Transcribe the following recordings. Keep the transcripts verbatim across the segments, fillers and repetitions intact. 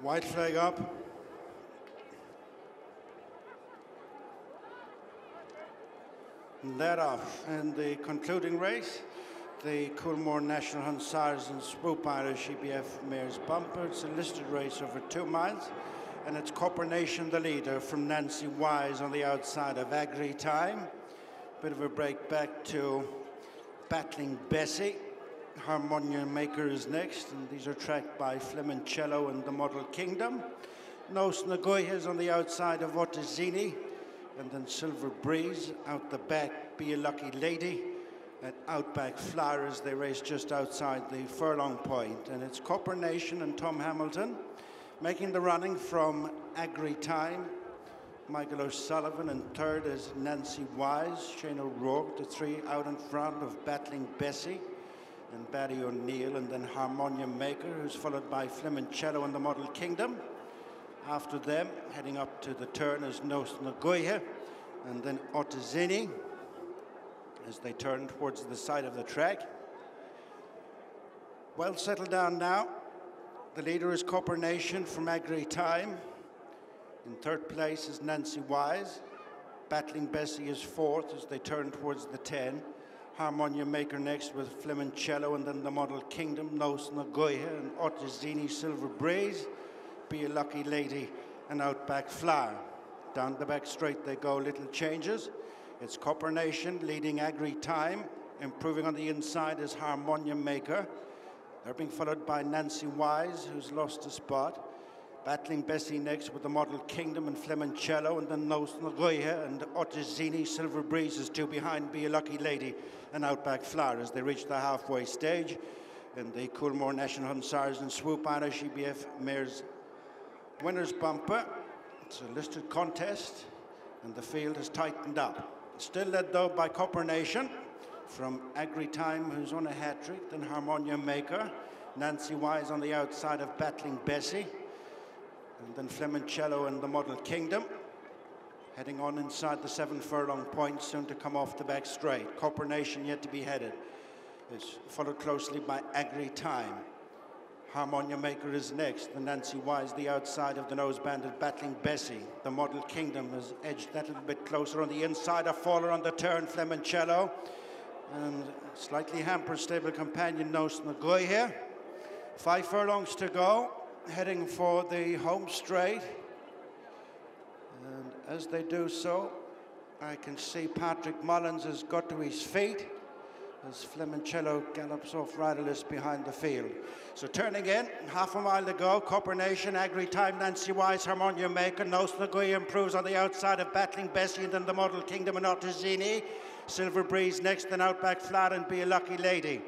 White flag up. Led off in the concluding race, the Coolmore National Hunt Sires and Swoop Irish E B F Mare's Bumper. It's a listed race over two miles, and it's Corporation the leader from Nancy Wise on the outside of Agri Time. Bit of a break back to Battling Bessie. Harmonia Maker is next, and these are tracked by Flemensello and the Model Kingdom. Nos Na Gaoithe is on the outside of Otisini. And then Silver Breeze out the back, Be a Lucky Lady at Outback Flyers. They race just outside the furlong point, and it's Corporation and Tom Hamilton making the running from Agri Time. Michael O'Sullivan in third is Nancy Wise, Shane O'Rourke the three out in front of Battling Bessie and Barry O'Neill, and then Harmonia Maker, who's followed by Flemensello and the Model Kingdom. After them, heading up to the turn, is Nos Na Gaoithe, and then Otisini as they turn towards the side of the track. Well settled down now. The leader is Corporation from Agri Time. In third place is Nancy Wise. Battling Bessie is fourth as they turn towards the ten. Harmonia Maker next with Flemensello, and then the Model Kingdom, Nos Na Gaoithe, and Otisini, Silver Breeze, Be a Lucky Lady and Outback Flyer. Down the back straight they go, little changes. It's Corporation leading Agri Time. Improving on the inside is Harmonia Maker. They're being followed by Nancy Wise, who's lost a spot. Battling Bessie next with the Model Kingdom and Flemensello, and then Nos Na Gaoithe and Otisini. Silver Breeze is two behind Be a Lucky Lady and Outback Flyer as they reach the halfway stage. And the Coolmore National Hunt Sires and Swoop Irish E B F Mare's Winner's Bumper. It's a listed contest, and the field has tightened up. Still led though by Corporation from Agri Time, who's on a hat trick, then Harmonia Maker, Nancy Wise on the outside of Battling Bessie, and then Flemensello and the Model Kingdom. Heading on inside the seven furlong point, soon to come off the back straight. Corporation yet to be headed. It's followed closely by Agri Time. Harmonia Maker is next, the Nancy Wise the outside of the nose-banded Battling Bessie. The Model Kingdom has edged that little bit closer on the inside, a faller on the turn, Flemensello, and slightly hampered stable companion Nos Na Gaoithe. Five furlongs to go, heading for the home straight, and as they do so, I can see Patrick Mullins has got to his feet as Flemensello gallops off riderless behind the field. So turning in, half a mile to go, Corporation, Agri Time, Nancy Wise, Harmonia Maker, Nos Na Gaoithe improves on the outside of Battling Bessie, and then the Model Kingdom and Otisini. Silver Breeze next, then Outback Flat and Be a Lucky Lady.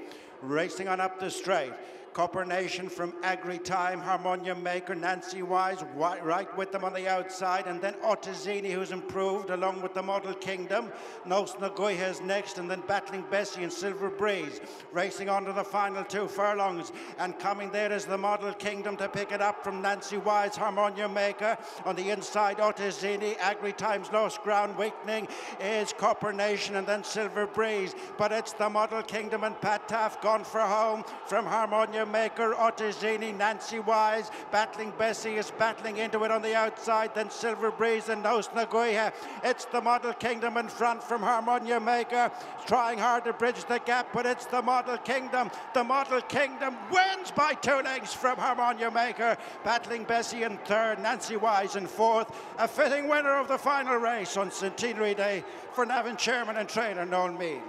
Racing on up the straight. Corporation from Agri Time, Harmonia Maker, Nancy Wise, right with them on the outside, and then Otisini, who's improved, along with the Model Kingdom. Nos Na Gaoithe is next, and then Battling Bessie and Silver Breeze. Racing on to the final two furlongs, and coming there is the Model Kingdom to pick it up from Nancy Wise, Harmonia Maker. On the inside, Otisini. Agri Time's lost ground, weakening is Corporation, and then Silver Breeze. But it's the Model Kingdom and Pat Taff gone for home from Harmonia Maker, Otisini, Nancy Wise. Battling Bessie is battling into it on the outside, then Silver Breeze and Nos Na Gaoithe. It's the Model Kingdom in front from Harmonia Maker, trying hard to bridge the gap, but it's the Model Kingdom. The Model Kingdom wins by two lengths from Harmonia Maker. Battling Bessie in third, Nancy Wise in fourth. A fitting winner of the final race on Centenary Day for Navan chairman and trainer Noel Meade.